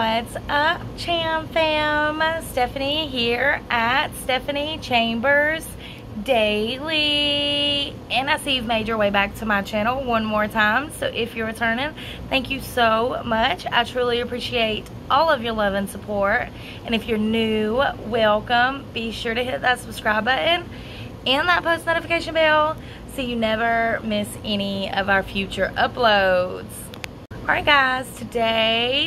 What's up, Cham Fam? Stephanie here at Stephanie Chambers Daily. And I see you've made your way back to my channel one more time. So if you're returning, thank you so much. I truly appreciate all of your love and support. And if you're new, welcome. Be sure to hit that subscribe button and that post notification bell so you never miss any of our future uploads. Alright guys, today,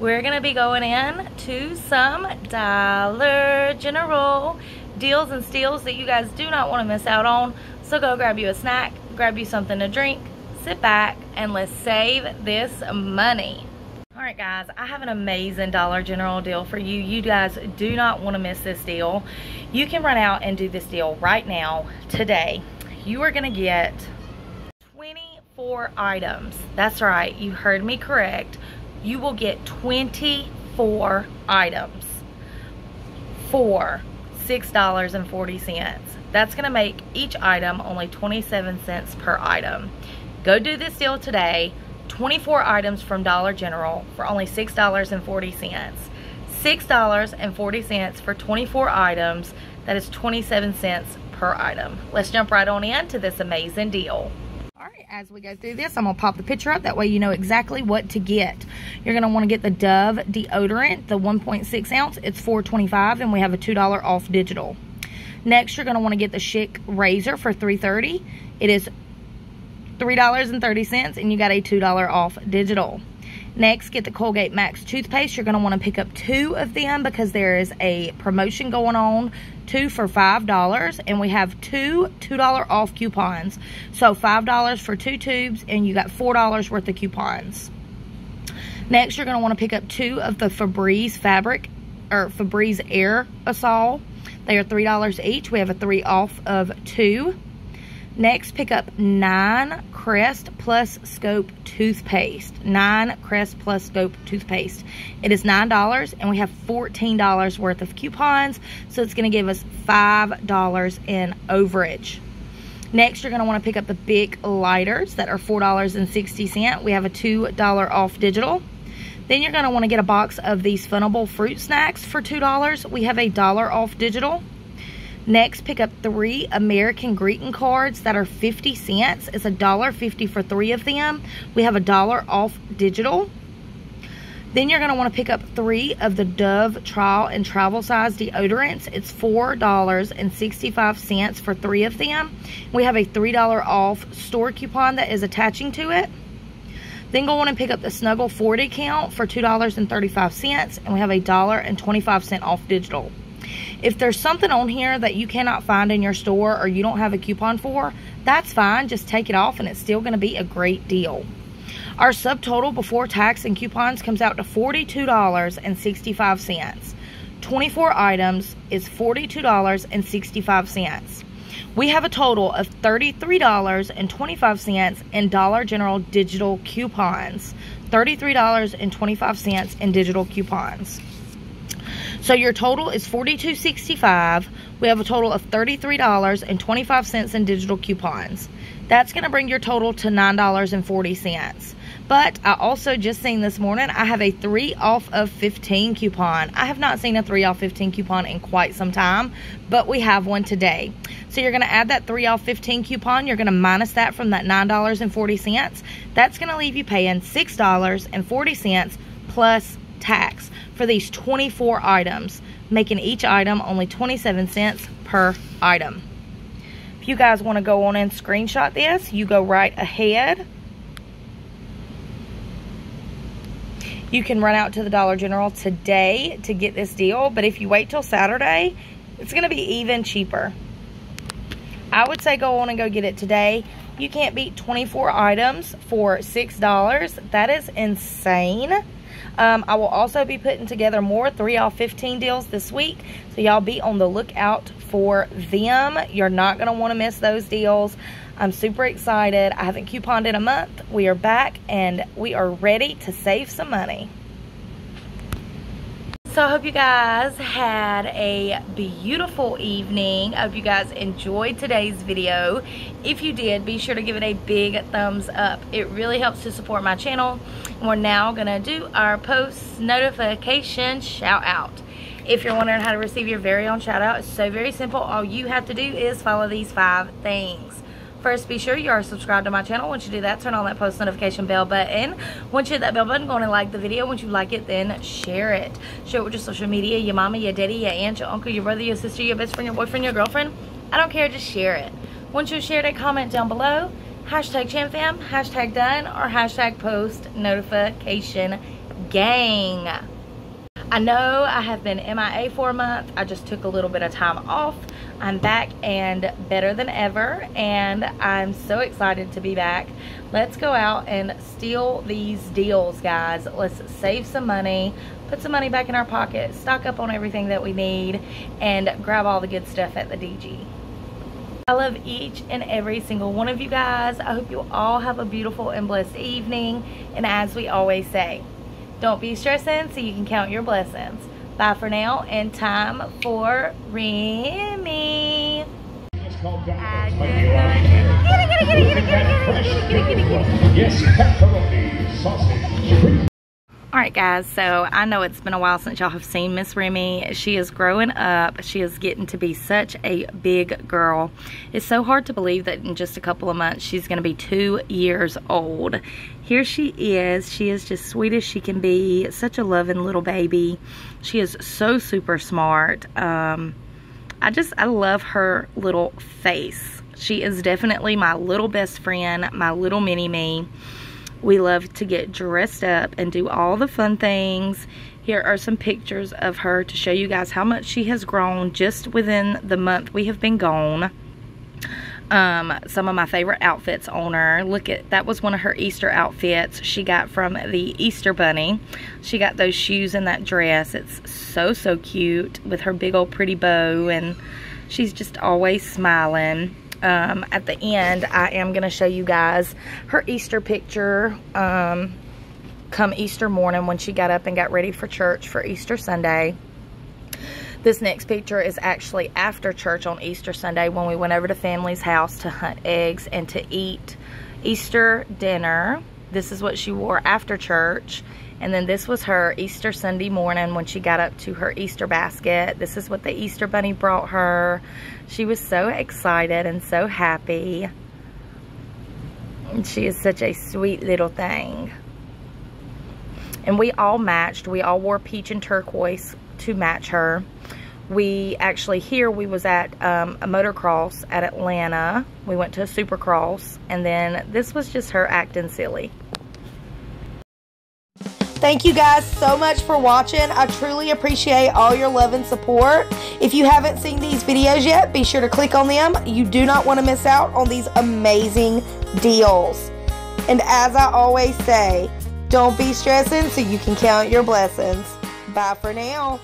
we're going to be going in to some Dollar General deals and steals that you guys do not want to miss out on. So go grab you a snack, grab you something to drink, sit back, and let's save this money. Alright guys, I have an amazing Dollar General deal for you. You guys do not want to miss this deal. You can run out and do this deal right now, today. You are going to get 24 items. That's right, you heard me correct. You will get 24 items for $6.40. That's going to make each item only 27 cents per item. Go do this deal today. 24 items from Dollar General for only $6.40. $6.40 for 24 items. That is 27 cents per item. Let's jump right on into this amazing deal. Alright, as we go through this, I'm going to pop the picture up. That way you know exactly what to get. You're going to want to get the Dove deodorant, the 1.6 ounce. It's $4.25 and we have a $2 off digital. Next, you're going to want to get the Schick razor for $3.30. It is $3.30 and you got a $2 off digital. Next, get the Colgate Max toothpaste. You're going to want to pick up two of them because there is a promotion going on, two for $5, and we have two $2 off coupons. So $5 for two tubes, and you got $4 worth of coupons. Next, you're going to want to pick up two of the Febreze Air Assail. They are $3 each. We have a $3 off of two. Next, pick up 9 Crest Plus Scope toothpaste. 9 Crest Plus Scope toothpaste. It is $9 and we have $14 worth of coupons. So it's going to give us $5 in overage. Next, you're going to want to pick up the Bic lighters that are $4.60. We have a $2 off digital. Then you're going to want to get a box of these Funnable fruit snacks for $2. We have a $1 off digital. Next, pick up 3 American Greeting cards that are 50 cents. It's $1.50 for 3 of them. We have a $1 off digital. Then you're going to want to pick up 3 of the Dove Trial and Travel Size deodorants. It's $4.65 for 3 of them. We have a $3 off store coupon that is attaching to it. Then go on and pick up the Snuggle 40 count for $2.35. And we have a $1.25 off digital. If there's something on here that you cannot find in your store or you don't have a coupon for, that's fine. Just take it off and it's still going to be a great deal. Our subtotal before tax and coupons comes out to $42.65. 24 items is $42.65. We have a total of $33.25 in Dollar General digital coupons. $33.25 in digital coupons. So your total is $42.65. We have a total of $33.25 in digital coupons. That's going to bring your total to $9.40. But I also just seen this morning, I have a 3 off of 15 coupon. I have not seen a 3 off 15 coupon in quite some time, but we have one today. So you're going to add that 3 off 15 coupon. You're going to minus that from that $9.40. That's going to leave you paying $6.40 plus tax for these 24 items, making each item only 27 cents per item. If you guys want to go on and screenshot this, you go right ahead. You can run out to the Dollar General today to get this deal, but if you wait till Saturday, it's going to be even cheaper. I would say go on and go get it today. You can't beat 24 items for $6. That is insane. I will also be putting together more 3 off 15 deals this week, so y'all be on the lookout for them. You're not going to want to miss those deals. I'm super excited. I haven't couponed in a month. We are back and we are ready to save some money. So I hope you guys had a beautiful evening. I hope you guys enjoyed today's video. If you did, be sure to give it a big thumbs up. It really helps to support my channel. And we're now gonna do our post notification shout out. If you're wondering how to receive your very own shout out, it's so very simple. All you have to do is follow these 5 things. First, be sure you are subscribed to my channel. Once you do that, turn on that post notification bell button. Once you hit that bell button, go on and like the video. Once you like it, then share it. Share it with your social media, your mama, your daddy, your aunt, your uncle, your brother, your sister, your best friend, your boyfriend, your girlfriend. I don't care, just share it. Once you share it, comment down below, hashtag ChamFam, hashtag done, or hashtag post notification gang. I know I have been MIA for a month. I just took a little bit of time off. I'm back and better than ever, and I'm so excited to be back. Let's go out and steal these deals, guys. Let's save some money, put some money back in our pocket, stock up on everything that we need, and grab all the good stuff at the DG. I love each and every single one of you guys. I hope you all have a beautiful and blessed evening, and as we always say, don't be stressing so you can count your blessings. Bye for now, and time for Remy. Alright guys, so I know it's been a while since y'all have seen Miss Remy. She is growing up. She is getting to be such a big girl. It's so hard to believe that in just a couple of months she's going to be 2 years old. Here she is. She is just sweet as she can be. Such a loving little baby. She is so super smart. I love her little face. She is definitely my little best friend, my little mini-me. We love to get dressed up and do all the fun things. Here are some pictures of her to show you guys how much she has grown just within the month we have been gone. Some of my favorite outfits on her. Look at, that was one of her Easter outfits she got from the Easter Bunny. She got those shoes and that dress. It's so, so cute with her big old pretty bow, and she's just always smiling. At the end, I am going to show you guys her Easter picture come Easter morning when she got up and got ready for church for Easter Sunday. This next picture is actually after church on Easter Sunday when we went over to family's house to hunt eggs and to eat Easter dinner. This is what she wore after church. And then this was her Easter Sunday morning when she got up to her Easter basket. This is what the Easter Bunny brought her. She was so excited and so happy. And she is such a sweet little thing. And we all matched. We all wore peach and turquoise to match her. We actually, here we was at a motocross at Atlanta. We went to a supercross. And then this was just her acting silly. Thank you guys so much for watching. I truly appreciate all your love and support. If you haven't seen these videos yet, be sure to click on them. You do not want to miss out on these amazing deals. And as I always say, don't be stressing so you can count your blessings. Bye for now.